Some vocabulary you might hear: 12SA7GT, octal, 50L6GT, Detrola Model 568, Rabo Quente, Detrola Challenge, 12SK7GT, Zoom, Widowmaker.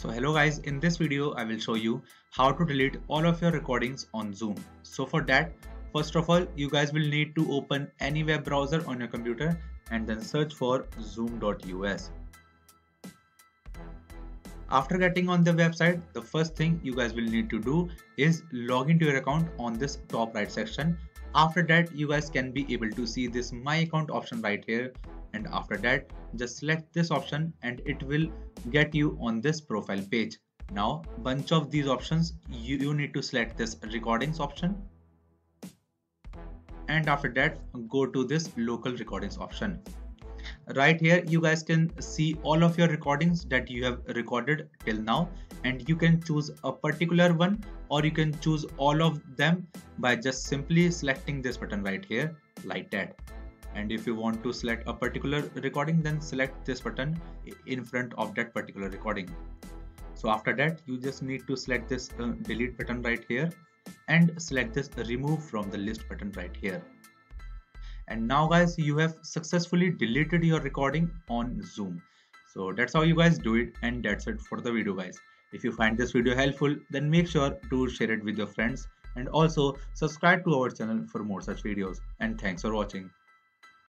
So hello guys, in this video I will show you how to delete all of your recordings on Zoom. So for that, first of all, you guys will need to open any web browser on your computer and then search for zoom.us. After getting on the website, the first thing you guys will need to do is log into your account on this top right section. After that, you guys can be able to see this My Account option right here, and after that just select this option and it will get you on this profile page. Now bunch of these options, you need to select this recordings option, and after that go to this local recordings option. Right here you guys can see all of your recordings that you have recorded till now, and you can choose a particular one or you can choose all of them by just simply selecting this button right here like that. And if you want to select a particular recording, then select this button in front of that particular recording. So after that you just need to select this delete button right here and select this remove from the list button right here. And now guys, you have successfully deleted your recording on Zoom. So that's how you guys do it, and that's it for the video guys. If you find this video helpful, then make sure to share it with your friends and also subscribe to our channel for more such videos. And thanks for watching.